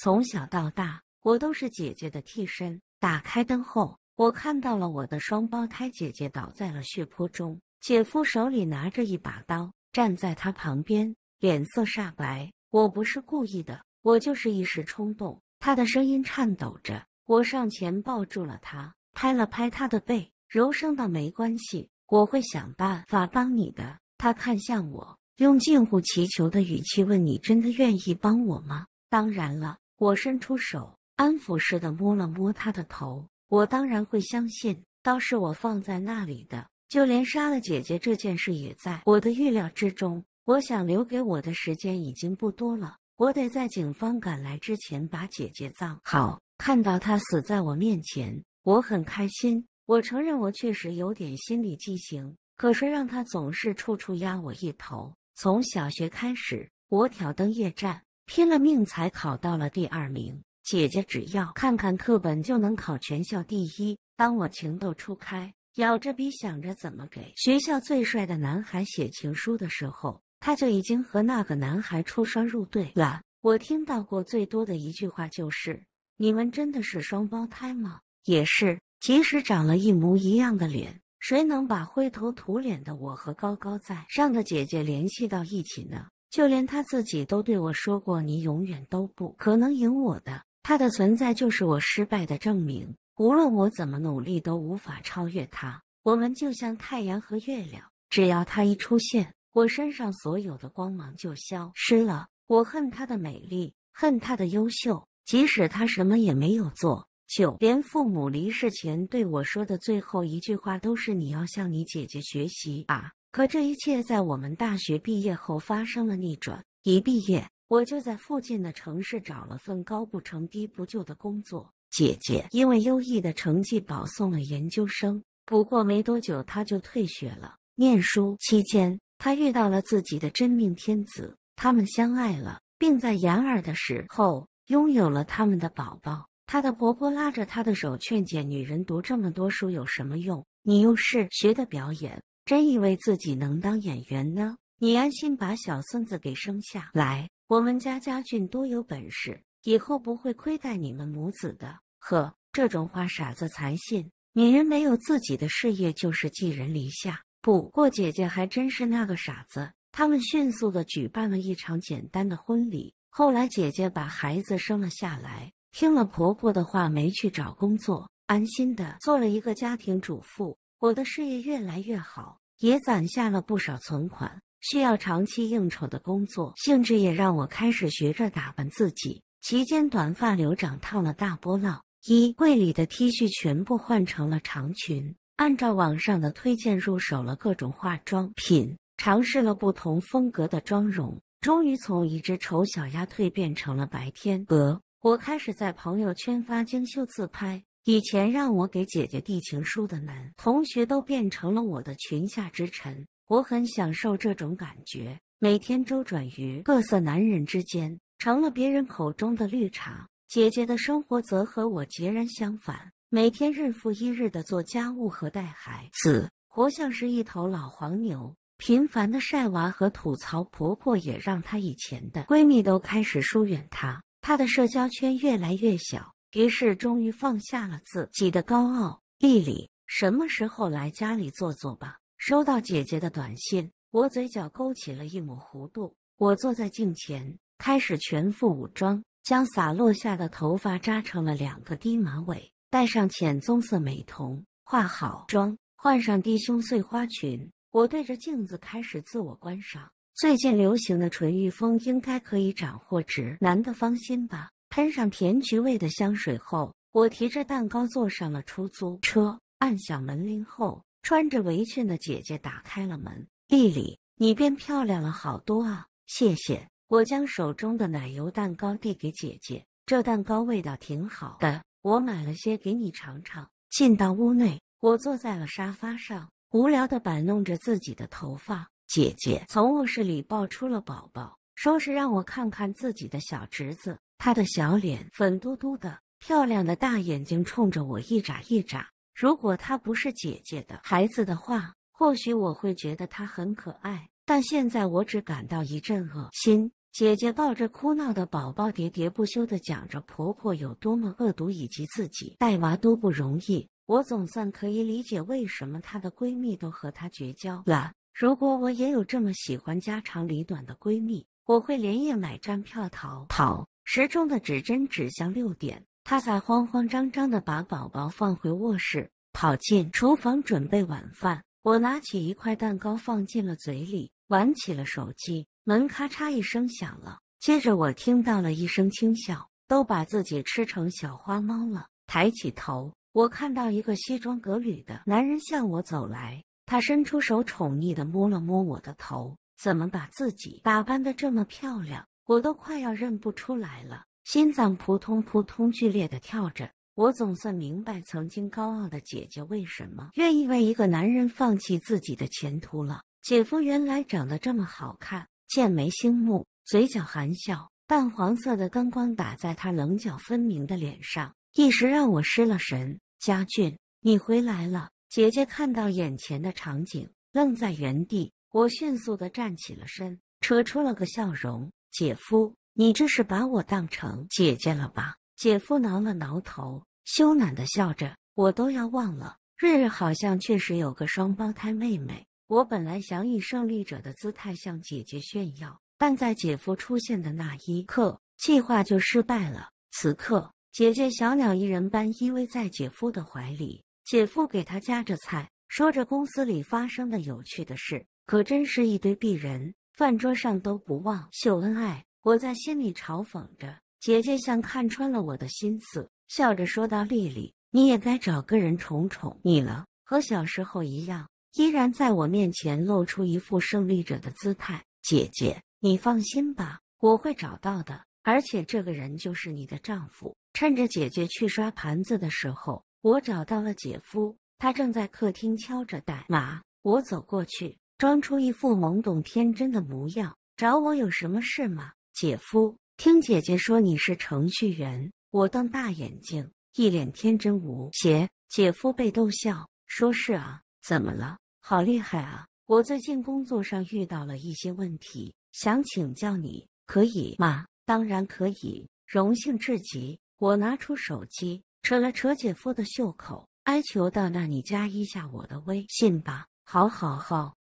从小到大，我都是姐姐的替身。打开灯后，我看到了我的双胞胎姐姐倒在了血泊中，姐夫手里拿着一把刀，站在她旁边，脸色煞白。我不是故意的，我就是一时冲动。她的声音颤抖着，我上前抱住了她，拍了拍她的背，柔声道：“没关系，我会想办法帮你的。”她看向我，用近乎祈求的语气问：“你真的愿意帮我吗？”当然了，我伸出手，安抚似的摸了摸他的头。我当然会相信，刀是我放在那里的，就连杀了姐姐这件事也在我的预料之中。我想留给我的时间已经不多了，我得在警方赶来之前把姐姐葬好。看到她死在我面前，我很开心。我承认我确实有点心理畸形，可是让她总是处处压我一头。从小学开始，我挑灯夜战，拼了命才考到了第2名。姐姐只要看看课本就能考全校第1。当我情窦初开，咬着笔想着怎么给学校最帅的男孩写情书的时候，他就已经和那个男孩出双入对了。我听到过最多的一句话就是：“你们真的是双胞胎吗？”也是，即使长了一模一样的脸，谁能把灰头土脸的我和高高在上的姐姐联系到一起呢？就连他自己都对我说过：“你永远都不可能赢我的。”他的存在就是我失败的证明，无论我怎么努力都无法超越他。我们就像太阳和月亮，只要他一出现，我身上所有的光芒就消失了。我恨他的美丽，恨他的优秀，即使他什么也没有做，就连父母离世前对我说的最后一句话都是：“你要向你姐姐学习啊！”可这一切在我们大学毕业后发生了逆转。一毕业，我就在附近的城市找了份高不成低不就的工作。姐姐因为优异的成绩保送了研究生，不过没多久她就退学了。念书期间，她遇到了自己的真命天子，他们相爱了，并在研二的时候拥有了他们的宝宝。她的婆婆拉着她的手劝解：“女人读这么多书有什么用？你又是学的表演，真以为自己能当演员呢？你安心把小孙子给生下来。我们家俊多有本事，以后不会亏待你们母子的。”呵，这种话傻子才信。女人没有自己的事业就是寄人篱下。不过姐姐还真是那个傻子，他们迅速地举办了一场简单的婚礼。后来姐姐把孩子生了下来，听了婆婆的话没去找工作，安心地做了一个家庭主妇。我的事业越来越好，也攒下了不少存款。需要长期应酬的工作性质也让我开始学着打扮自己。期间短发留长烫了大波浪，衣柜里的 T 恤全部换成了长裙，按照网上的推荐入手了各种化妆品，尝试了不同风格的妆容，终于从一只丑小鸭蜕变成了白天鹅。我开始在朋友圈发精修自拍，以前让我给姐姐递情书的男同学都变成了我的裙下之臣。我很享受这种感觉，每天周转于各色男人之间，成了别人口中的绿茶。姐姐的生活则和我截然相反，每天日复一日的做家务和带孩子，活像是一头老黄牛。频繁的晒娃和吐槽婆婆也让她以前的闺蜜都开始疏远她，她的社交圈越来越小。于是终于放下了自己的高傲。“丽丽，什么时候来家里坐坐吧？”收到姐姐的短信，我嘴角勾起了一抹弧度。我坐在镜前，开始全副武装，将洒落下的头发扎成了2个低马尾，戴上浅棕色美瞳，化好妆，换上低胸碎花裙。我对着镜子开始自我观赏。最近流行的纯欲风应该可以斩获直男的芳心吧。喷上甜橘味的香水后，我提着蛋糕坐上了出租车。按响门铃后，穿着围裙的姐姐打开了门。“丽丽，你变漂亮了好多啊！”“谢谢。”我将手中的奶油蛋糕递给姐姐，“这蛋糕味道挺好的，我买了些给你尝尝。”进到屋内，我坐在了沙发上，无聊地摆弄着自己的头发。姐姐从卧室里抱出了宝宝，说是让我看看自己的小侄子。他的小脸粉嘟嘟的，漂亮的大眼睛冲着我一眨一眨。如果他不是姐姐的孩子的话，或许我会觉得他很可爱，但现在我只感到一阵恶心。姐姐抱着哭闹的宝宝，喋喋不休地讲着婆婆有多么恶毒，以及自己带娃多不容易。我总算可以理解为什么她的闺蜜都和她绝交了。如果我也有这么喜欢家长里短的闺蜜，我会连夜买站票逃。时钟的指针指向6点，她才慌慌张张地把宝宝放回卧室，跑进厨房准备晚饭。我拿起一块蛋糕放进了嘴里，玩起了手机。门咔嚓一声响了，接着我听到了一声轻笑，都把自己吃成小花猫了。抬起头，我看到一个西装革履的男人向我走来，他伸出手宠溺地摸了摸我的头。怎么把自己打扮得这么漂亮，我都快要认不出来了。心脏扑通扑通剧烈地跳着。我总算明白曾经高傲的姐姐为什么愿意为一个男人放弃自己的前途了。姐夫原来长得这么好看，剑眉星目，嘴角含笑，淡黄色的灯光打在他棱角分明的脸上，一时让我失了神。家俊，你回来了！姐姐看到眼前的场景，愣在原地。我迅速地站起了身，扯出了个笑容。姐夫，你这是把我当成姐姐了吧？姐夫挠了挠头，羞赧地笑着。我都要忘了，瑞瑞好像确实有个双胞胎妹妹。我本来想以胜利者的姿态向姐姐炫耀，但在姐夫出现的那一刻，计划就失败了。此刻，姐姐小鸟依人般依偎在姐夫的怀里，姐夫给她夹着菜，说着公司里发生的有趣的事，可真是一堆鄙人，饭桌上都不忘秀恩爱。我在心里嘲讽着，姐姐像看穿了我的心思，笑着说道：“丽丽，你也该找个人宠宠你了，和小时候一样。”依然在我面前露出一副胜利者的姿态。姐姐，你放心吧，我会找到的，而且这个人就是你的丈夫。趁着姐姐去刷盘子的时候，我找到了姐夫，他正在客厅敲着代码。我走过去，装出一副懵懂天真的模样：“找我有什么事吗？”姐夫，听姐姐说你是程序员，我瞪大眼睛，一脸天真无邪。姐夫被逗笑，说：“是啊。”怎么了？好厉害啊！我最近工作上遇到了一些问题，想请教你，可以吗？当然可以，荣幸至极。我拿出手机，扯了扯姐夫的袖口，哀求道：“那你加一下我的微信吧。”好。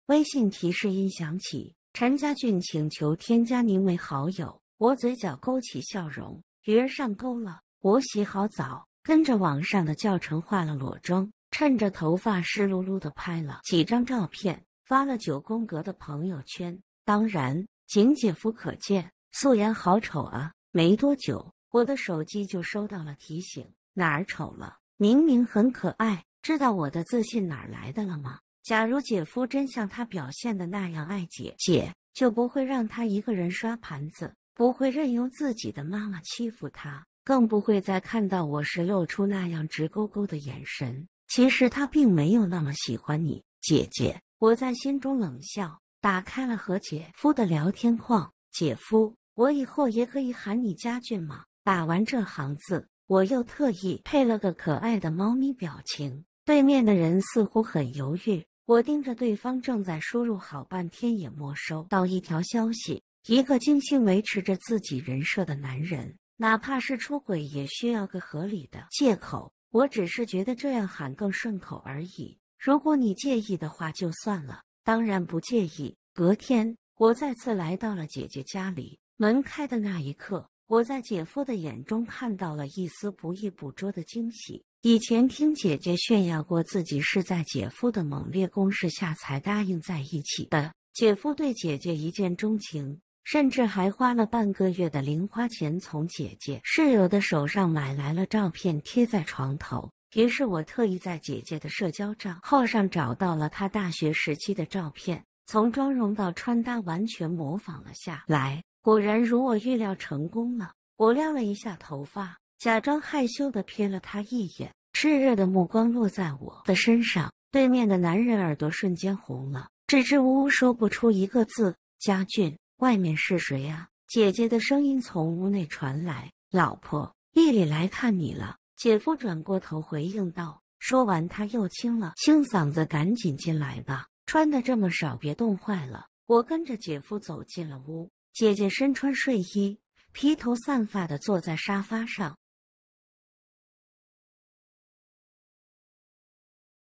微信提示音响起，陈家俊请求添加您为好友。我嘴角勾起笑容，驴儿上钩了。我洗好澡，跟着网上的教程化了裸妆。趁着头发湿漉漉的拍了几张照片，发了9宫格的朋友圈。当然，仅姐夫可见，素颜好丑啊！没多久，我的手机就收到了提醒，哪儿丑了？明明很可爱，知道我的自信哪儿来的了吗？假如姐夫真像他表现的那样爱姐，就不会让他一个人刷盘子，不会任由自己的妈妈欺负他，更不会再看到我时露出那样直勾勾的眼神。其实他并没有那么喜欢你，姐姐。我在心中冷笑，打开了和姐夫的聊天框。姐夫，我以后也可以喊你家俊吗？打完这行字，我又特意配了个可爱的猫咪表情。对面的人似乎很犹豫，我盯着对方正在输入好半天，也没收到一条消息。一个精心维持着自己人设的男人，哪怕是出轨也需要个合理的借口。我只是觉得这样喊更顺口而已，如果你介意的话就算了。当然不介意。隔天，我再次来到了姐姐家里。门开的那一刻，我在姐夫的眼中看到了一丝不易捕捉的惊喜。以前听姐姐炫耀过自己是在姐夫的猛烈攻势下才答应在一起的，姐夫对姐姐一见钟情，甚至还花了半个月的零花钱从姐姐室友的手上买来了照片贴在床头。于是我特意在姐姐的社交账号上找到了她大学时期的照片，从妆容到穿搭完全模仿了下来。果然如我预料成功了。我撩了一下头发，假装害羞地瞥了她一眼，炽热的目光落在我的身上。对面的男人耳朵瞬间红了，支支吾吾说不出一个字。家俊，外面是谁啊？姐姐的声音从屋内传来。老婆，丽丽来看你了。姐夫转过头回应道。说完他又清了清嗓子，赶紧进来吧，穿的这么少别冻坏了。我跟着姐夫走进了屋。姐姐身穿睡衣，披头散发地坐在沙发上，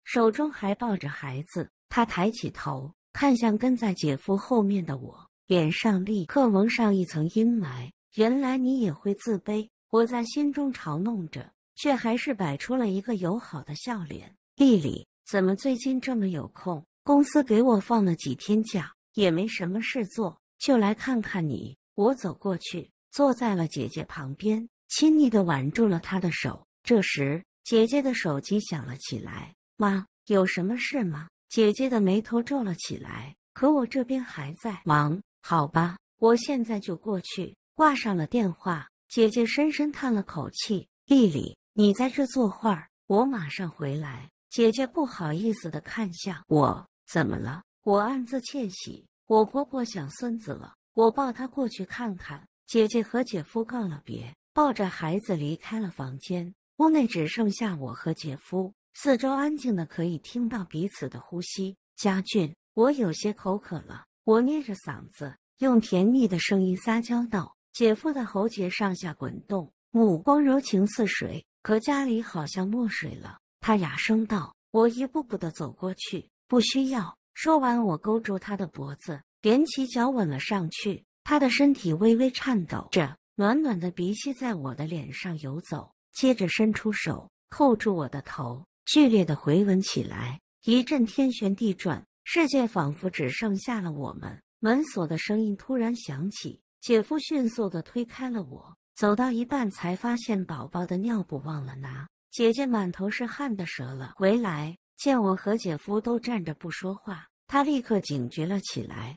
手中还抱着孩子。她抬起头，看向跟在姐夫后面的我，脸上立刻蒙上一层阴霾。原来你也会自卑，我在心中嘲弄着，却还是摆出了一个友好的笑脸。丽丽，怎么最近这么有空？公司给我放了几天假，也没什么事做，就来看看你。我走过去，坐在了姐姐旁边，亲昵地挽住了她的手。这时，姐姐的手机响了起来。妈，有什么事吗？姐姐的眉头皱了起来。可我这边还在忙。好吧，我现在就过去。挂上了电话，姐姐深深叹了口气。丽丽，你在这坐会儿，我马上回来。姐姐不好意思地看向我，怎么了？我暗自窃喜，我婆婆想孙子了，我抱她过去看看。姐姐和姐夫告了别，抱着孩子离开了房间。屋内只剩下我和姐夫，四周安静的可以听到彼此的呼吸。家俊，我有些口渴了。我捏着嗓子，用甜腻的声音撒娇道。姐夫的喉结上下滚动，目光柔情似水，可家里好像没水了。他哑声道。我一步步地走过去。不需要。说完，我勾住他的脖子，踮起脚吻了上去。他的身体微微颤抖着，暖暖的鼻息在我的脸上游走，接着伸出手扣住我的头，剧烈地回吻起来。一阵天旋地转，世界仿佛只剩下了我们。门锁的声音突然响起，姐夫迅速地推开了我，走到一半才发现宝宝的尿布忘了拿。姐姐满头是汗地折了回来，见我和姐夫都站着不说话，她立刻警觉了起来，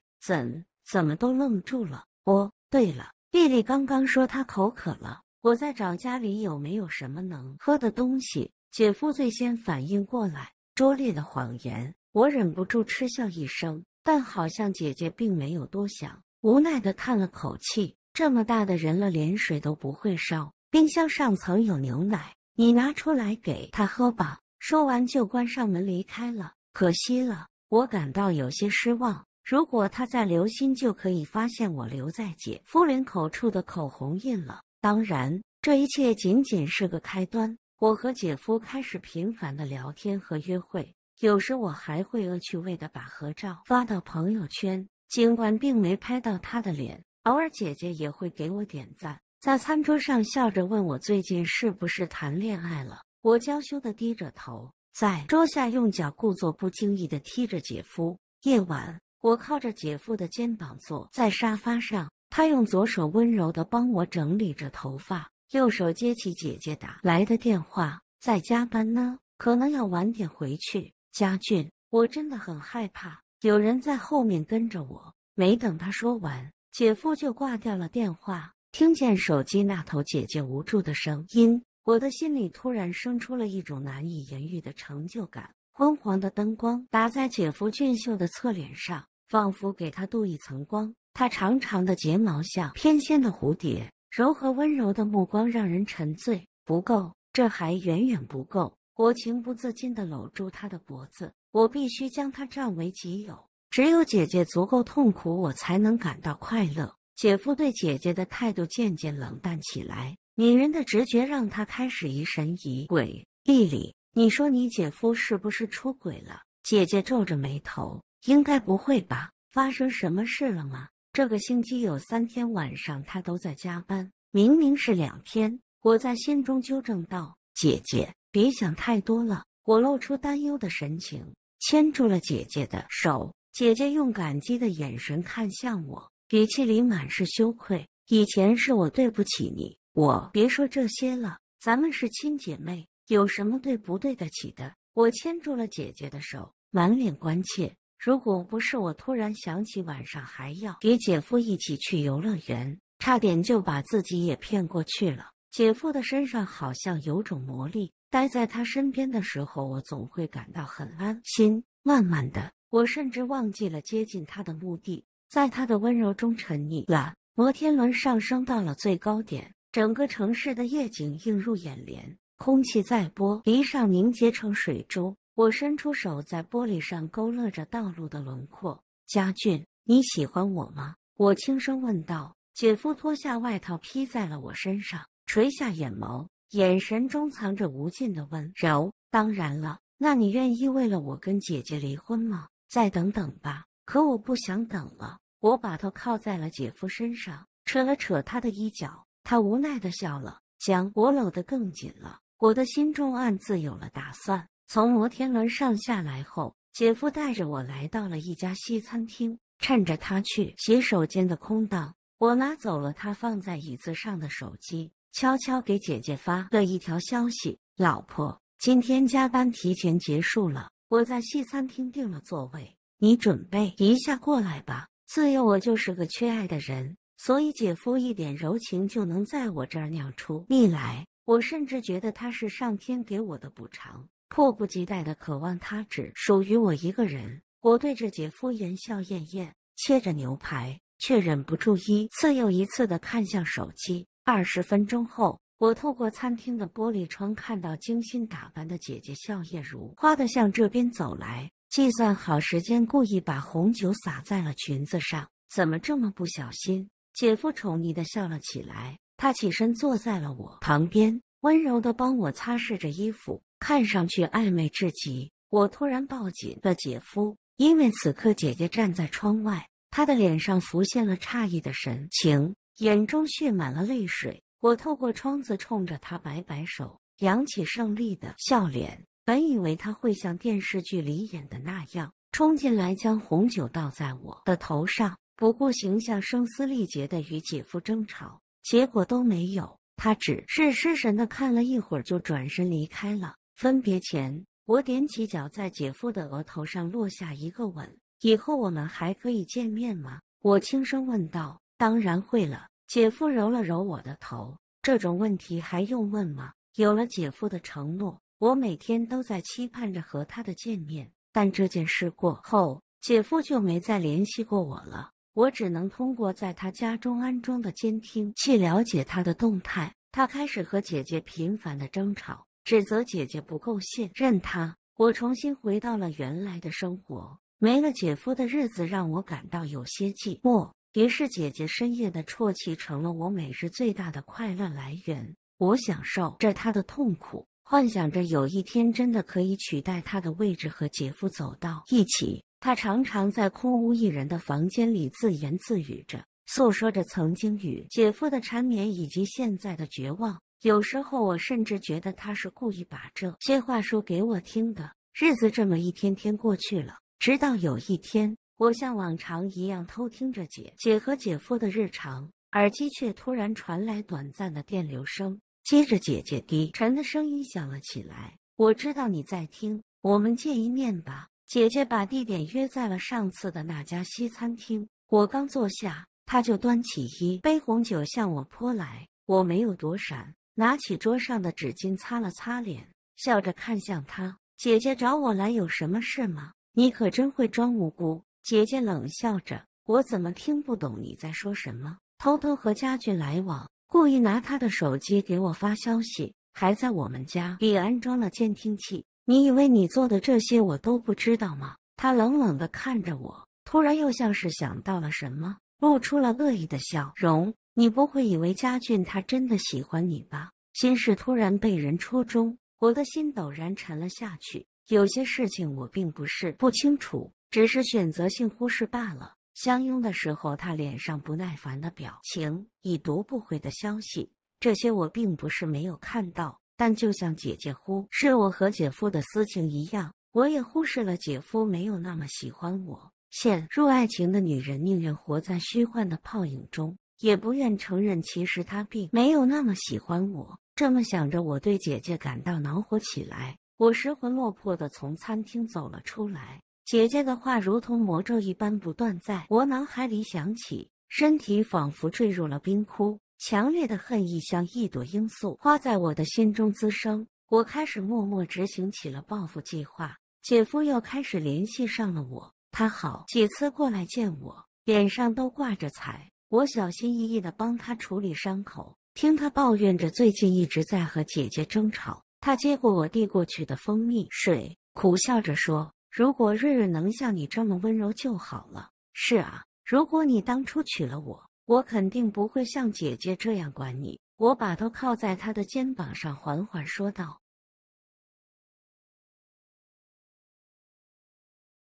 怎么都愣住了。哦，对了，丽丽刚刚说她口渴了，我在找家里有没有什么能喝的东西。姐夫最先反应过来，拙劣的谎言。我忍不住嗤笑一声，但好像姐姐并没有多想。无奈地叹了口气，这么大的人了，连水都不会烧。冰箱上层有牛奶，你拿出来给他喝吧。说完就关上门离开了。可惜了，我感到有些失望。如果他再留心，就可以发现我留在姐夫脸口处的口红印了。当然，这一切仅仅是个开端。我和姐夫开始频繁的聊天和约会，有时我还会恶趣味地把合照发到朋友圈。尽管并没拍到他的脸，偶尔姐姐也会给我点赞。在餐桌上笑着问我最近是不是谈恋爱了。我娇羞地低着头，在桌下用脚故作不经意地踢着姐夫。夜晚，我靠着姐夫的肩膀坐在沙发上，他用左手温柔地帮我整理着头发，右手接起姐姐打来的电话。在加班呢，可能要晚点回去。家俊，我真的很害怕。有人在后面跟着我，没等他说完，姐夫就挂掉了电话。听见手机那头姐姐无助的声音，我的心里突然生出了一种难以言喻的成就感。昏黄的灯光打在姐夫俊秀的侧脸上，仿佛给他镀一层光。他长长的睫毛像翩跹的蝴蝶，柔和温柔的目光让人沉醉。不够，这还远远不够。我情不自禁地搂住他的脖子。我必须将他占为己有，只有姐姐足够痛苦，我才能感到快乐。姐夫对姐姐的态度渐渐冷淡起来，女人的直觉让他开始疑神疑鬼。丽丽，你说你姐夫是不是出轨了？姐姐皱着眉头，应该不会吧？发生什么事了吗？这个星期有3天晚上他都在加班，明明是2天。我在心中纠正道。姐姐，别想太多了。我露出担忧的神情，牵住了姐姐的手，姐姐用感激的眼神看向我，语气里满是羞愧。以前是我对不起你，我别说这些了，咱们是亲姐妹，有什么对不对得起的？我牵住了姐姐的手，满脸关切。如果不是我突然想起晚上还要给姐夫一起去游乐园，差点就把自己也骗过去了。姐夫的身上好像有种魔力，待在他身边的时候，我总会感到很安心。慢慢的，我甚至忘记了接近他的目的，在他的温柔中沉溺了。摩天轮上升到了最高点，整个城市的夜景映入眼帘，空气在玻璃上凝结成水珠。我伸出手在玻璃上勾勒着道路的轮廓。家俊，你喜欢我吗？我轻声问道。姐夫脱下外套披在了我身上，垂下眼眸，眼神中藏着无尽的温柔。当然了，那你愿意为了我跟姐姐离婚吗？再等等吧。可我不想等了。我把头靠在了姐夫身上，扯了扯他的衣角，他无奈地笑了，将我搂得更紧了。我的心中暗自有了打算。从摩天轮上下来后，姐夫带着我来到了一家西餐厅，趁着他去洗手间的空档，我拿走了他放在椅子上的手机，悄悄给姐姐发了一条消息：老婆，今天加班提前结束了，我在西餐厅订了座位，你准备一下过来吧。自幼我就是个缺爱的人，所以姐夫一点柔情就能在我这儿酿出蜜来，我甚至觉得他是上天给我的补偿，迫不及待地渴望他只属于我一个人。我对着姐夫言笑晏晏，切着牛排，却忍不住一次又一次地看向手机。20分钟后，我透过餐厅的玻璃窗看到精心打扮的姐姐笑靥如花地向这边走来，计算好时间，故意把红酒洒在了裙子上。怎么这么不小心？姐夫宠溺地笑了起来，他起身坐在了我旁边，温柔地帮我擦拭着衣服，看上去暧昧至极。我突然抱紧了姐夫，因为此刻姐姐站在窗外，他的脸上浮现了诧异的神情，眼中蓄满了泪水。我透过窗子冲着他摆摆手，扬起胜利的笑脸。本以为他会像电视剧里演的那样冲进来将红酒倒在我的头上，不顾形象，声嘶力竭地与姐夫争吵，结果都没有。他只是失神地看了一会儿就转身离开了。分别前，我踮起脚在姐夫的额头上落下一个吻。以后我们还可以见面吗？我轻声问道。当然会了。姐夫揉了揉我的头，这种问题还用问吗？有了姐夫的承诺，我每天都在期盼着和他的见面，但这件事过后，姐夫就没再联系过我了。我只能通过在他家中安装的监听器了解他的动态。他开始和姐姐频繁的争吵，指责姐姐不够信任他。我重新回到了原来的生活。没了姐夫的日子让我感到有些寂寞，于是姐姐深夜的啜泣成了我每日最大的快乐来源。我享受着她的痛苦，幻想着有一天真的可以取代她的位置，和姐夫走到一起。她常常在空无一人的房间里自言自语着，诉说着曾经与姐夫的缠绵以及现在的绝望。有时候我甚至觉得她是故意把这些话说给我听的。日子这么一天天过去了。直到有一天，我像往常一样偷听着姐和姐夫的日常，耳机却突然传来短暂的电流声，接着姐姐低沉的声音响了起来。我知道你在听，我们见一面吧。姐姐把地点约在了上次的那家西餐厅。我刚坐下，她就端起一杯红酒向我泼来，我没有躲闪，拿起桌上的纸巾擦了擦脸，笑着看向她。姐姐找我来有什么事吗？你可真会装无辜。姐姐冷笑着，我怎么听不懂你在说什么？偷偷和家俊来往，故意拿他的手机给我发消息，还在我们家里安装了监听器。你以为你做的这些我都不知道吗？他冷冷地看着我，突然又像是想到了什么，露出了恶意的笑容。你不会以为家俊他真的喜欢你吧？心事突然被人戳中，我的心陡然沉了下去。有些事情我并不是不清楚，只是选择性忽视罢了。相拥的时候，他脸上不耐烦的表情，已读不回的消息，这些我并不是没有看到。但就像姐姐忽视我和姐夫的私情一样，我也忽视了姐夫没有那么喜欢我。陷入爱情的女人宁愿活在虚幻的泡影中，也不愿承认其实他并没有那么喜欢我。这么想着，我对姐姐感到恼火起来。我失魂落魄地从餐厅走了出来，姐姐的话如同魔咒一般不断在我脑海里响起，身体仿佛坠入了冰窟，强烈的恨意像一朵罂粟花在我的心中滋生。我开始默默执行起了报复计划。姐夫又开始联系上了我，他好几次过来见我，脸上都挂着彩。我小心翼翼地帮他处理伤口，听他抱怨着最近一直在和姐姐争吵。他接过我递过去的蜂蜜水，苦笑着说，如果瑞瑞能像你这么温柔就好了。是啊，如果你当初娶了我，我肯定不会像姐姐这样管你。”我把头靠在他的肩膀上，缓缓说道：“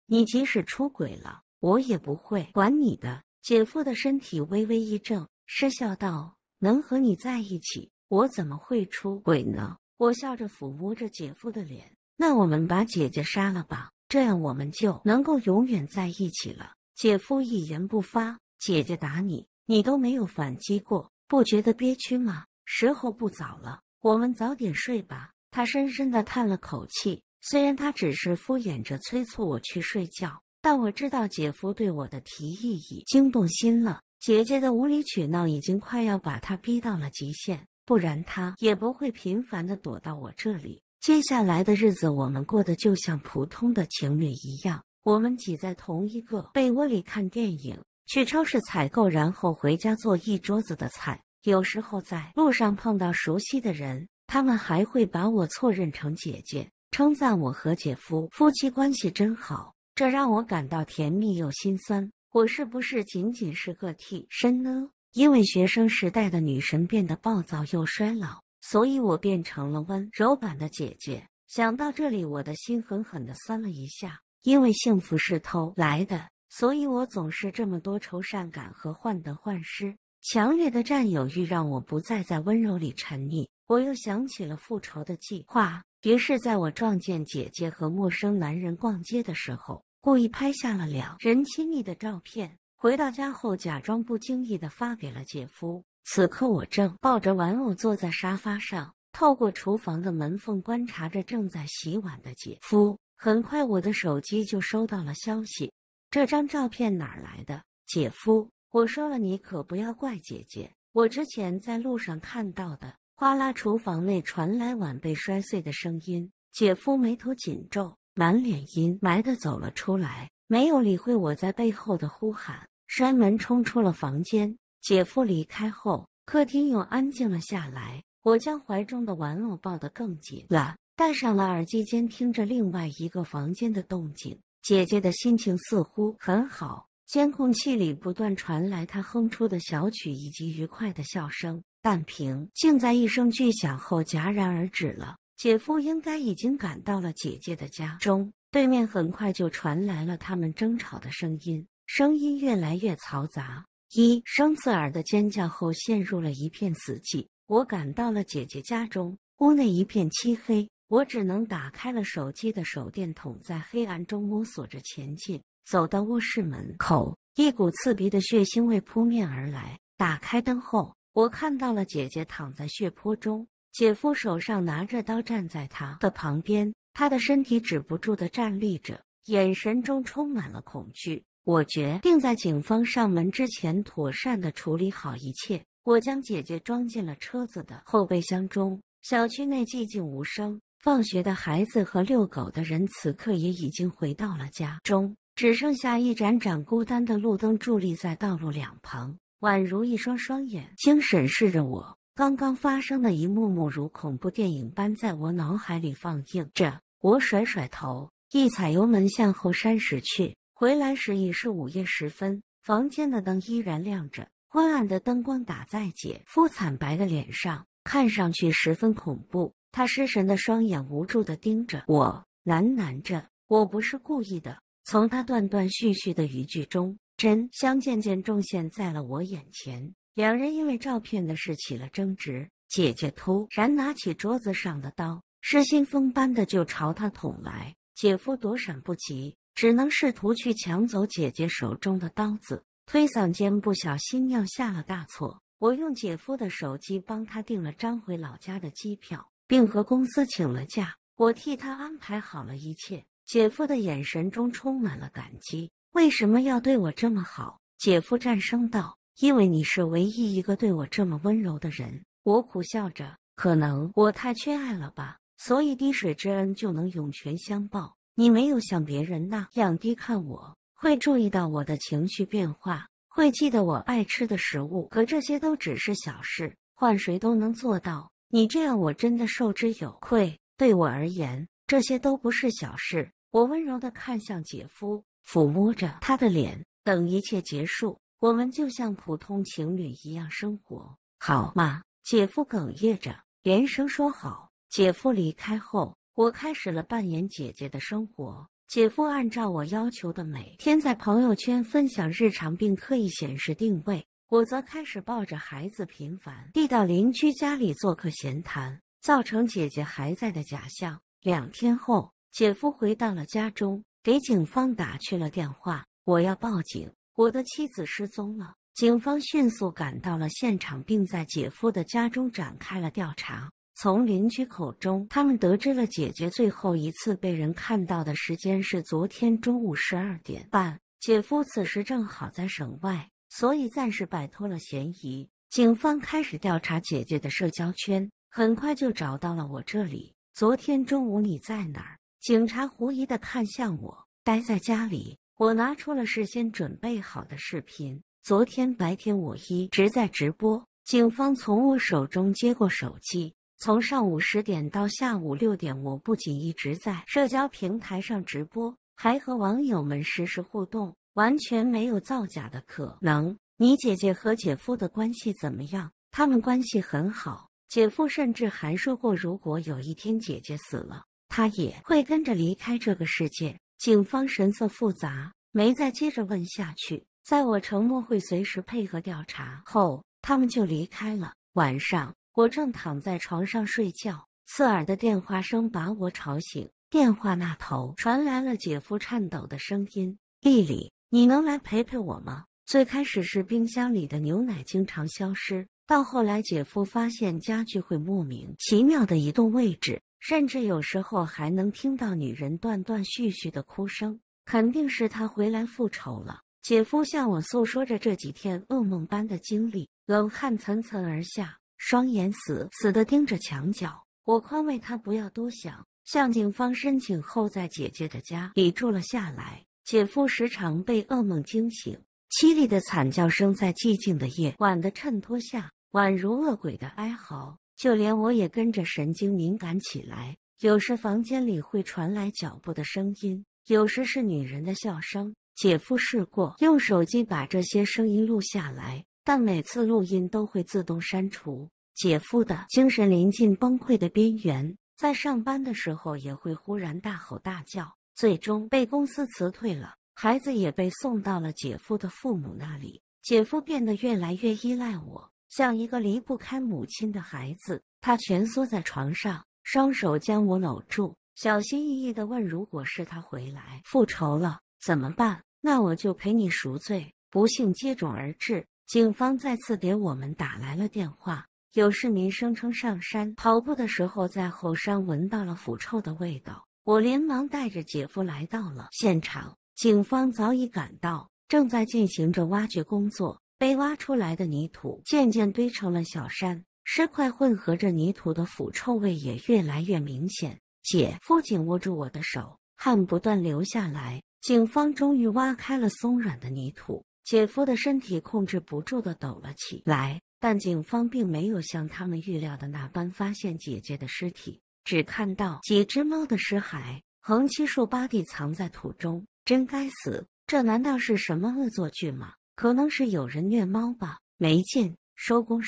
你即使出轨了，我也不会管你的。”姐夫的身体微微一怔，失笑道：“能和你在一起，我怎么会出轨呢？”我笑着抚摸着姐夫的脸：“那我们把姐姐杀了吧，这样我们就能够永远在一起了。”姐夫一言不发。姐姐打你，你都没有反击过，不觉得憋屈吗？时候不早了，我们早点睡吧。他深深地叹了口气，虽然他只是敷衍着催促我去睡觉，但我知道姐夫对我的提议已经动心了。姐姐的无理取闹已经快要把他逼到了极限，不然他也不会频繁地躲到我这里。接下来的日子我们过得就像普通的情侣一样，我们挤在同一个被窝里看电影，去超市采购，然后回家做一桌子的菜。有时候在路上碰到熟悉的人，他们还会把我错认成姐姐，称赞我和姐夫夫妻关系真好，这让我感到甜蜜又心酸。我是不是仅仅是个替身呢？因为学生时代的女神变得暴躁又衰老，所以我变成了温柔版的姐姐。想到这里，我的心狠狠地酸了一下，因为幸福是偷来的，所以我总是这么多愁善感和患得患失。强烈的占有欲让我不再在温柔里沉溺。我又想起了复仇的计划，于是在我撞见姐姐和陌生男人逛街的时候，故意拍下了两人亲密的照片，回到家后假装不经意地发给了姐夫。此刻我正抱着玩偶坐在沙发上，透过厨房的门缝观察着正在洗碗的姐夫。很快我的手机就收到了消息：“这张照片哪来的？”“姐夫，我说了，你可不要怪姐姐。我之前在路上看到的。”哗啦，厨房内传来碗被摔碎的声音。姐夫眉头紧皱，满脸阴霾地走了出来，没有理会我在背后的呼喊，摔门冲出了房间。姐夫离开后，客厅又安静了下来。我将怀中的玩偶抱得更紧了，戴上了耳机，监听着另外一个房间的动静。姐姐的心情似乎很好，监控器里不断传来她哼出的小曲以及愉快的笑声，但平静在一声巨响后戛然而止了。姐夫应该已经赶到了姐姐的家中，对面很快就传来了他们争吵的声音，声音越来越嘈杂。一声刺耳的尖叫后，陷入了一片死寂。我赶到了姐姐家中，屋内一片漆黑，我只能打开了手机的手电筒，在黑暗中摸索着前进。走到卧室门口，一股刺鼻的血腥味扑面而来。打开灯后，我看到了姐姐躺在血泊中，姐夫手上拿着刀站在她的旁边，她的身体止不住地站立着，眼神中充满了恐惧。我决定在警方上门之前妥善地处理好一切。我将姐姐装进了车子的后备箱中。小区内寂静无声，放学的孩子和遛狗的人此刻也已经回到了家中，只剩下一盏盏孤单的路灯伫立在道路两旁，宛如一双双眼睛审视着我。刚刚发生的一幕幕如恐怖电影般在我脑海里放映着。我甩甩头，一踩油门向后山驶去。回来时已是午夜时分，房间的灯依然亮着，昏暗的灯光打在姐夫惨白的脸上，看上去十分恐怖。他失神的双眼无助地盯着我，喃喃着：“我不是故意的。”从他断断续续的语句中，真相渐渐重现在了我眼前。两人因为照片的事起了争执，姐姐突然拿起桌子上的刀，失心疯般的就朝他捅来。姐夫躲闪不及，只能试图去抢走姐姐手中的刀子，推搡间不小心酿下了大错。我用姐夫的手机帮他订了张回老家的机票，并和公司请了假，我替他安排好了一切。姐夫的眼神中充满了感激。“为什么要对我这么好？”姐夫战声道。“因为你是唯一一个对我这么温柔的人。”我苦笑着，可能我太缺爱了吧，所以滴水之恩就能涌泉相报。你没有像别人那样低看我，会注意到我的情绪变化，会记得我爱吃的食物，可这些都只是小事，换谁都能做到。你这样我真的受之有愧。对我而言，这些都不是小事。我温柔地看向姐夫，抚摸着他的脸，等一切结束，我们就像普通情侣一样生活，好吗？姐夫哽咽着，连声说好。姐夫离开后，我开始了扮演姐姐的生活。姐夫按照我要求的每天在朋友圈分享日常，并刻意显示定位。我则开始抱着孩子频繁地到邻居家里做客闲谈，造成姐姐还在的假象。2天后，姐夫回到了家中，给警方打去了电话，我要报警，我的妻子失踪了。警方迅速赶到了现场，并在姐夫的家中展开了调查。从邻居口中，他们得知了姐姐最后一次被人看到的时间是昨天中午12点半。姐夫此时正好在省外，所以暂时摆脱了嫌疑。警方开始调查姐姐的社交圈，很快就找到了我这里。昨天中午你在哪儿？警察狐疑地看向我。待在家里。我拿出了事先准备好的视频。昨天白天我一直在直播。警方从我手中接过手机。从上午10点到下午6点，我不仅一直在社交平台上直播，还和网友们实时互动。完全没有造假的可能。你姐姐和姐夫的关系怎么样？他们关系很好，姐夫甚至还说过，如果有一天姐姐死了，他也会跟着离开这个世界。警方神色复杂，没再接着问下去。在我承诺会随时配合调查后，他们就离开了。晚上，我正躺在床上睡觉，刺耳的电话声把我吵醒。电话那头传来了姐夫颤抖的声音：“丽丽。”你能来陪陪我吗？最开始是冰箱里的牛奶经常消失，到后来姐夫发现家具会莫名其妙的移动位置，甚至有时候还能听到女人断断续续的哭声，肯定是他回来复仇了。姐夫向我诉说着这几天噩梦般的经历，冷汗涔涔而下，双眼死死地盯着墙角。我宽慰他不要多想，向警方申请后在姐姐的家里住了下来。姐夫时常被噩梦惊醒，凄厉的惨叫声在寂静的夜晚的衬托下，宛如恶鬼的哀嚎，就连我也跟着神经敏感起来。有时房间里会传来脚步的声音，有时是女人的笑声。姐夫试过用手机把这些声音录下来，但每次录音都会自动删除。姐夫的精神临近崩溃的边缘，在上班的时候也会忽然大吼大叫。最终被公司辞退了，孩子也被送到了姐夫的父母那里。姐夫变得越来越依赖我，像一个离不开母亲的孩子。他蜷缩在床上，双手将我搂住，小心翼翼地问：“如果是他回来复仇了，怎么办？那我就陪你赎罪。”不幸接踵而至，警方再次给我们打来了电话。有市民声称上山跑步的时候，在后山闻到了腐臭的味道。我连忙带着姐夫来到了现场，警方早已赶到，正在进行着挖掘工作。被挖出来的泥土渐渐堆成了小山，尸块混合着泥土的腐臭味也越来越明显。姐夫紧握住我的手，汗不断流下来。警方终于挖开了松软的泥土，姐夫的身体控制不住地抖了起来，但警方并没有像他们预料的那般发现姐姐的尸体。只看到几只猫的尸骸横七竖八地藏在土中。真该死，这难道是什么恶作剧吗？可能是有人虐猫吧，没劲。收工。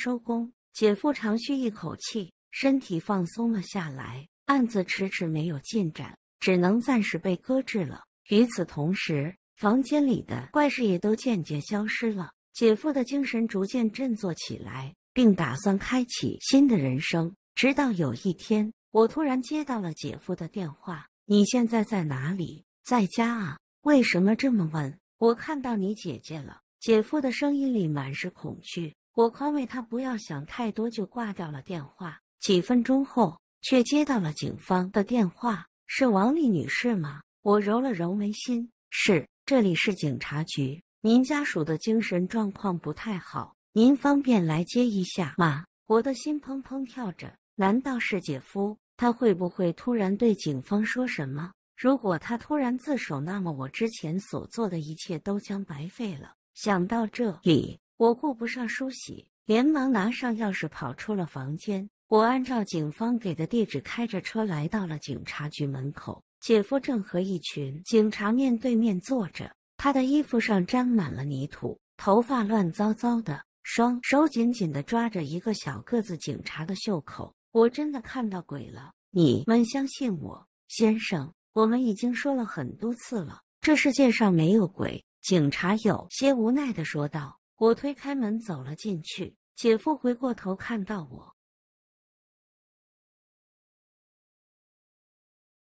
姐夫长吁一口气，身体放松了下来。案子迟迟没有进展，只能暂时被搁置了。与此同时，房间里的怪事也都渐渐消失了。姐夫的精神逐渐振作起来，并打算开启新的人生。直到有一天，我突然接到了姐夫的电话：“你现在在哪里？”“在家啊。”“为什么这么问？”“我看到你姐姐了。”姐夫的声音里满是恐惧。我宽慰他不要想太多，就挂掉了电话。几分钟后，却接到了警方的电话：“是王丽女士吗？”我揉了揉眉心：“是，这里是警察局。您家属的精神状况不太好，您方便来接一下吗？”我的心砰砰跳着，难道是姐夫？他会不会突然对警方说什么？如果他突然自首，那么我之前所做的一切都将白费了。想到这里，我顾不上梳洗，连忙拿上钥匙跑出了房间。我按照警方给的地址开着车来到了警察局门口。姐夫正和一群警察面对面坐着，他的衣服上沾满了泥土，头发乱糟糟的，双手紧紧地抓着一个小个子警察的袖口。我真的看到鬼了！你们相信我，先生，我们已经说了很多次了，这世界上没有鬼。警察有些无奈地说道。我推开门走了进去，姐夫回过头看到我。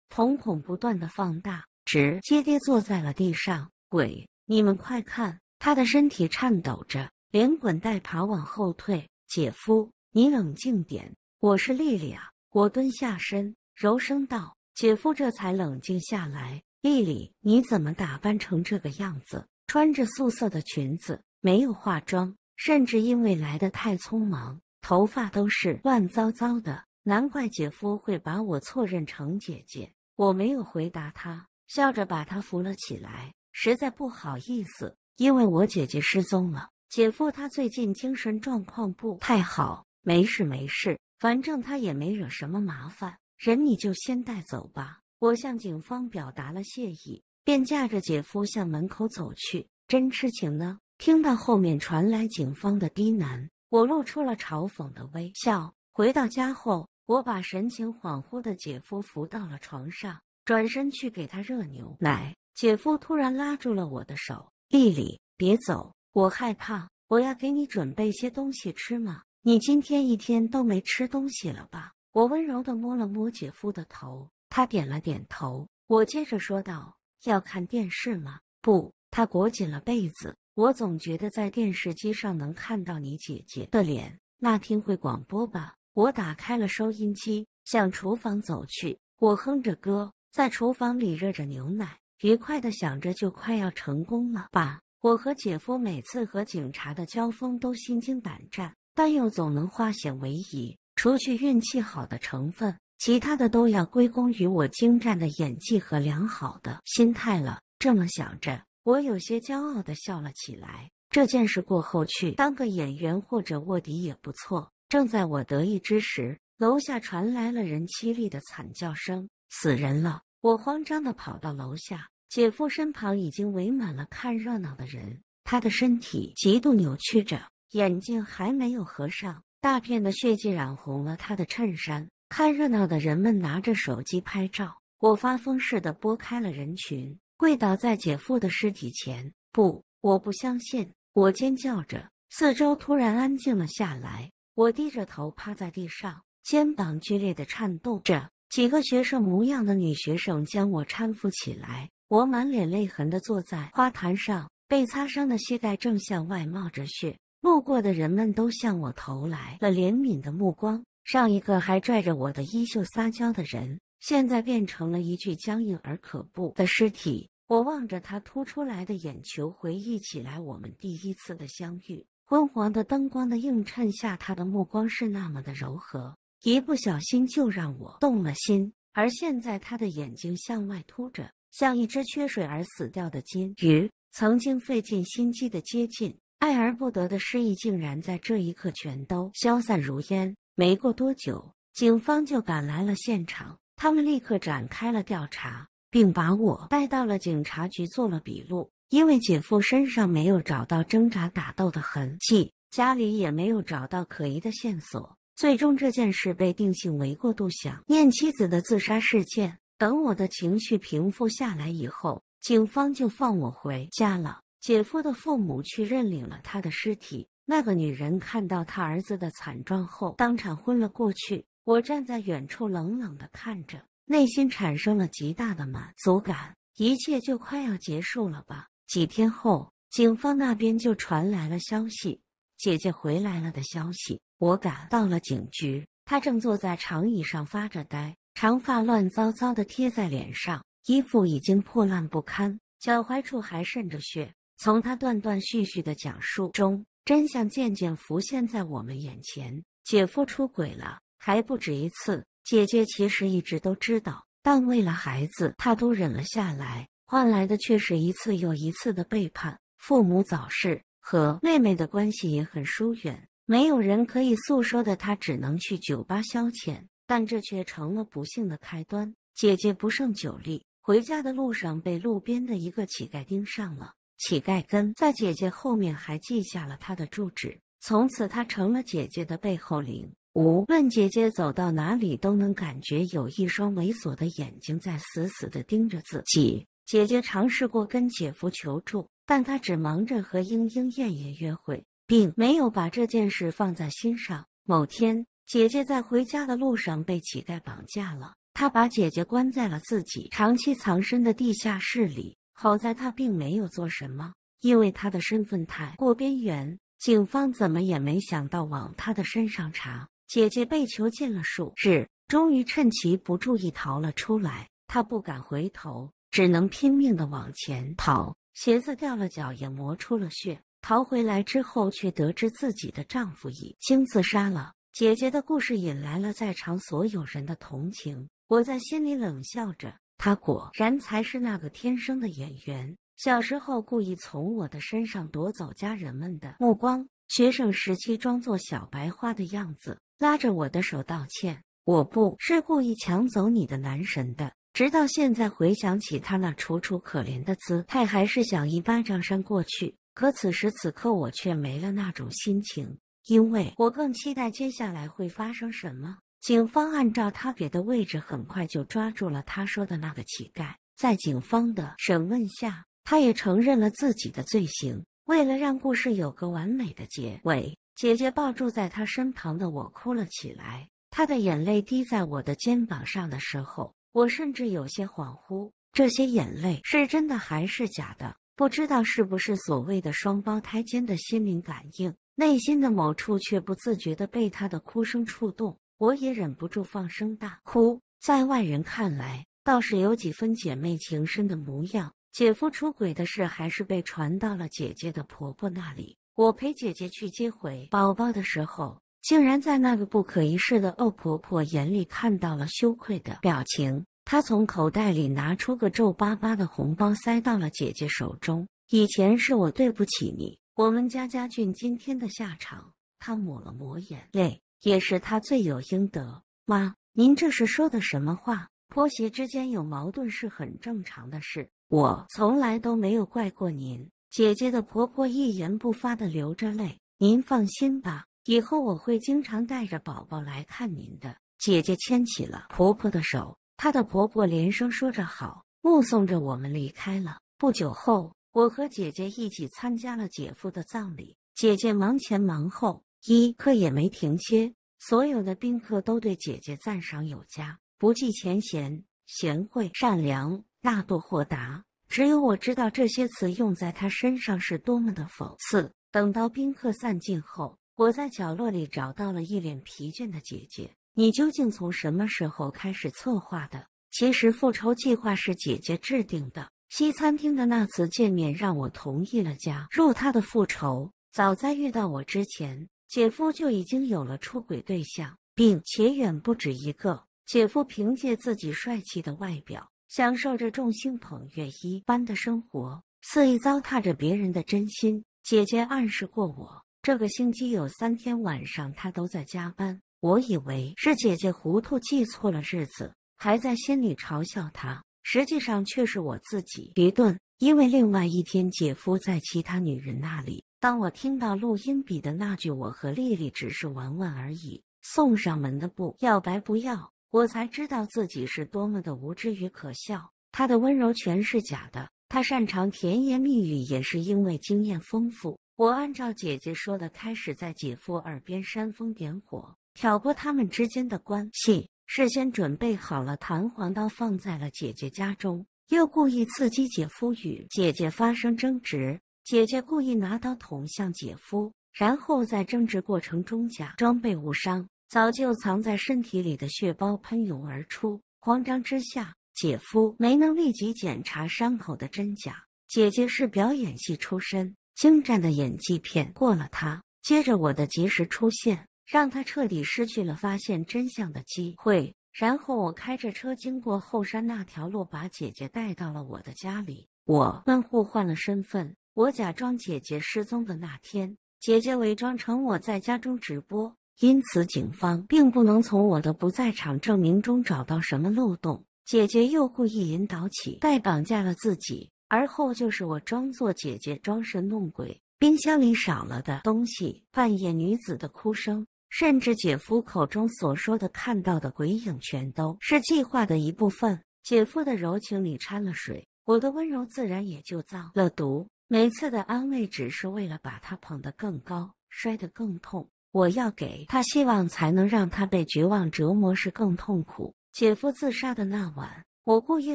瞳孔不断的放大，直接跌坐在了地上。鬼，你们快看！他的身体颤抖着，连滚带爬往后退。姐夫，你冷静点。我是莉莉啊！我蹲下身，柔声道。姐夫这才冷静下来。莉莉，你怎么打扮成这个样子？穿着素色的裙子，没有化妆，甚至因为来得太匆忙，头发都是乱糟糟的。难怪姐夫会把我错认成姐姐。 我没有回答他，笑着把他扶了起来。实在不好意思，因为我姐姐失踪了。姐夫他最近精神状况不太好，没事没事，反正他也没惹什么麻烦。人你就先带走吧。我向警方表达了谢意，便驾着姐夫向门口走去。真痴情呢！听到后面传来警方的低喃，我露出了嘲讽的微笑。回到家后。 我把神情恍惚的姐夫扶到了床上，转身去给他热牛奶。姐夫突然拉住了我的手：“丽丽，别走，我害怕。我要给你准备些东西吃嘛。你今天一天都没吃东西了吧？”我温柔地摸了摸姐夫的头，他点了点头。我接着说道：“要看电视吗？”不，他裹紧了被子。我总觉得在电视机上能看到你姐姐的脸。那听会广播吧。 我打开了收音机，向厨房走去。我哼着歌，在厨房里热着牛奶，愉快地想着就快要成功了吧。我和姐夫每次和警察的交锋都心惊胆战，但又总能化险为夷。除去运气好的成分，其他的都要归功于我精湛的演技和良好的心态了。这么想着，我有些骄傲地笑了起来。这件事过后，去当个演员或者卧底也不错。 正在我得意之时，楼下传来了人凄厉的惨叫声，死人了！我慌张地跑到楼下，姐夫身旁已经围满了看热闹的人，他的身体极度扭曲着，眼睛还没有合上，大片的血迹染红了他的衬衫。看热闹的人们拿着手机拍照，我发疯似的拨开了人群，跪倒在姐夫的尸体前。不，我不相信！我尖叫着，四周突然安静了下来。 我低着头趴在地上，肩膀剧烈的颤动着。几个学生模样的女学生将我搀扶起来。我满脸泪痕地坐在花坛上，被擦伤的膝盖正向外冒着血。路过的人们都向我投来了怜悯的目光。上一个还拽着我的衣袖撒娇的人，现在变成了一具僵硬而可怖的尸体。我望着他凸出来的眼球，回忆起来我们第一次的相遇。 昏黄的灯光的映衬下，他的目光是那么的柔和，一不小心就让我动了心。而现在，他的眼睛向外凸着，像一只缺水而死掉的金鱼，曾经费尽心机的接近，爱而不得的失意，竟然在这一刻全都消散如烟。没过多久，警方就赶来了现场，他们立刻展开了调查，并把我带到了警察局做了笔录。 因为姐夫身上没有找到挣扎打斗的痕迹，家里也没有找到可疑的线索，最终这件事被定性为过度想念妻子的自杀事件。等我的情绪平复下来以后，警方就放我回家了。姐夫的父母去认领了他的尸体。那个女人看到他儿子的惨状后，当场昏了过去。我站在远处冷冷地看着，内心产生了极大的满足感，一切就快要结束了吧。 几天后，警方那边就传来了消息，姐姐回来了的消息。我赶到了警局，她正坐在长椅上发着呆，长发乱糟糟的贴在脸上，衣服已经破烂不堪，脚踝处还渗着血。从她断断续续的讲述中，真相渐渐浮现在我们眼前：姐夫出轨了，还不止一次。姐姐其实一直都知道，但为了孩子，她都忍了下来。 换来的却是一次又一次的背叛。父母早逝，和妹妹的关系也很疏远，没有人可以诉说的她，只能去酒吧消遣。但这却成了不幸的开端。姐姐不胜酒力，回家的路上被路边的一个乞丐盯上了。乞丐跟在姐姐后面，还记下了她的住址。从此，她成了姐姐的背后灵。 无论姐姐走到哪里，都能感觉有一双猥琐的眼睛在死死地盯着自己。姐姐尝试过跟姐夫求助，但她只忙着和莺莺燕燕约会，并没有把这件事放在心上。某天，姐姐在回家的路上被乞丐绑架了，他把姐姐关在了自己长期藏身的地下室里。好在他并没有做什么，因为他的身份太过边缘，警方怎么也没想到往他的身上查。 姐姐被囚禁了数日，终于趁其不注意逃了出来。她不敢回头，只能拼命地往前跑。鞋子掉了脚，也磨出了血。逃回来之后，却得知自己的丈夫已经自杀了。姐姐的故事引来了在场所有人的同情。我在心里冷笑着，她果然才是那个天生的演员。小时候故意从我的身上夺走家人们的目光，学生时期装作小白花的样子。 拉着我的手道歉，我不是故意抢走你的男神的。直到现在回想起他那楚楚可怜的姿态，还是想一巴掌扇过去。可此时此刻，我却没了那种心情，因为我更期待接下来会发生什么。警方按照他给的位置，很快就抓住了他说的那个乞丐。在警方的审问下，他也承认了自己的罪行。为了让故事有个完美的结尾。 姐姐抱住在她身旁的我哭了起来，她的眼泪滴在我的肩膀上的时候，我甚至有些恍惚，这些眼泪是真的还是假的？不知道是不是所谓的双胞胎间的心灵感应，内心的某处却不自觉地被她的哭声触动，我也忍不住放声大哭。在外人看来，倒是有几分姐妹情深的模样。姐夫出轨的事还是被传到了姐姐的婆婆那里。 我陪姐姐去接回宝宝的时候，竟然在那个不可一世的恶婆婆眼里看到了羞愧的表情。她从口袋里拿出个皱巴巴的红包，塞到了姐姐手中。以前是我对不起你，我们家家俊今天的下场。她抹了抹眼泪，也是她罪有应得。妈，您这是说的什么话？婆媳之间有矛盾是很正常的事，我从来都没有怪过您。 姐姐的婆婆一言不发地流着泪。您放心吧，以后我会经常带着宝宝来看您的。姐姐牵起了婆婆的手，她的婆婆连声说着好，目送着我们离开了。不久后，我和姐姐一起参加了姐夫的葬礼。姐姐忙前忙后，一刻也没停歇。所有的宾客都对姐姐赞赏有加，不计前嫌，贤惠、善良、大度、豁达。 只有我知道这些词用在他身上是多么的讽刺。等到宾客散尽后，我在角落里找到了一脸疲倦的姐姐。你究竟从什么时候开始策划的？其实复仇计划是姐姐制定的。西餐厅的那次见面让我同意了加入她的复仇。早在遇到我之前，姐夫就已经有了出轨对象，并且远不止一个。姐夫凭借自己帅气的外表。 享受着众星捧月一般的生活，肆意糟蹋着别人的真心。姐姐暗示过我，这个星期有3天晚上她都在加班。我以为是姐姐糊涂记错了日子，还在心里嘲笑她。实际上却是我自己愚钝，因为另外一天姐夫在其他女人那里。当我听到录音笔的那句“我和丽丽只是玩玩而已”，送上门的不要白不要。 我才知道自己是多么的无知与可笑。他的温柔全是假的，他擅长甜言蜜语，也是因为经验丰富。我按照姐姐说的，开始在姐夫耳边煽风点火，挑拨他们之间的关系。事先准备好了弹簧刀，放在了姐姐家中，又故意刺激姐夫与姐姐发生争执。姐姐故意拿刀捅向姐夫，然后在争执过程中假装被误伤。 早就藏在身体里的血包喷涌而出，慌张之下，姐夫没能立即检查伤口的真假。姐姐是表演系出身，精湛的演技骗过了他。接着我的及时出现，让他彻底失去了发现真相的机会。然后我开着车经过后山那条路，把姐姐带到了我的家里。我们互换了身份，我假装姐姐失踪的那天，姐姐伪装成我在家中直播。 因此，警方并不能从我的不在场证明中找到什么漏洞。姐姐又故意引导乞丐绑架了自己，而后就是我装作姐姐装神弄鬼，冰箱里少了的东西，扮演女子的哭声，甚至姐夫口中所说的看到的鬼影，全都是计划的一部分。姐夫的柔情里掺了水，我的温柔自然也就造了毒。每次的安慰只是为了把他捧得更高，摔得更痛。我要给他希望，才能让他被绝望折磨是更痛苦。姐夫自杀的那晚，我故意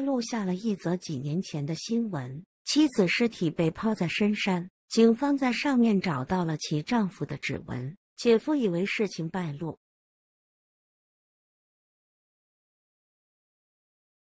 录下了一则几年前的新闻：妻子尸体被抛在深山，警方在上面找到了其丈夫的指纹。姐夫以为事情败露，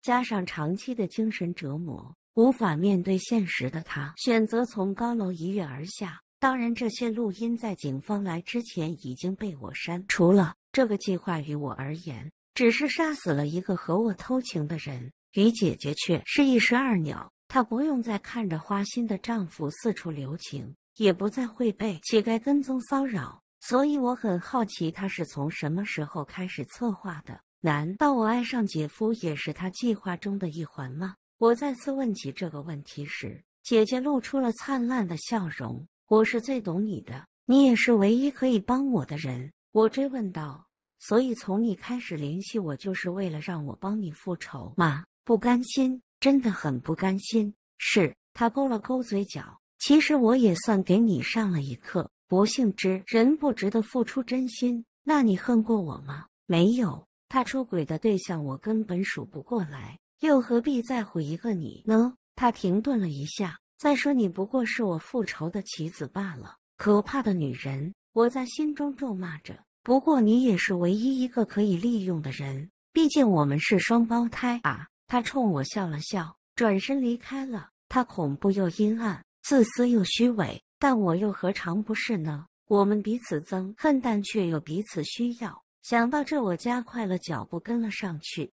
加上长期的精神折磨，无法面对现实的他，选择从高楼一跃而下。当然，这些录音在警方来之前已经被我删除了。这个计划于我而言，只是杀死了一个和我偷情的人，于姐姐却是一石二鸟。她不用再看着花心的丈夫四处留情，也不再会被乞丐跟踪骚扰。所以我很好奇，他是从什么时候开始策划的？难道我爱上姐夫也是他计划中的一环吗？我再次问起这个问题时，姐姐露出了灿烂的笑容。我是最懂你的，你也是唯一可以帮我的人。我追问道：所以从你开始联系我，就是为了让我帮你复仇吗？不甘心，真的很不甘心。是，他勾了勾嘴角。其实我也算给你上了一课。不幸之人不值得付出真心。那你恨过我吗？没有。他出轨的对象我根本数不过来，又何必在乎一个你呢？他停顿了一下，再说你不过是我复仇的棋子罢了。可怕的女人，我在心中咒骂着。不过你也是唯一一个可以利用的人，毕竟我们是双胞胎啊！他冲我笑了笑，转身离开了。他恐怖又阴暗，自私又虚伪。但我又何尝不是呢？我们彼此憎恨，但却又彼此需要。想到这，我加快了脚步跟了上去。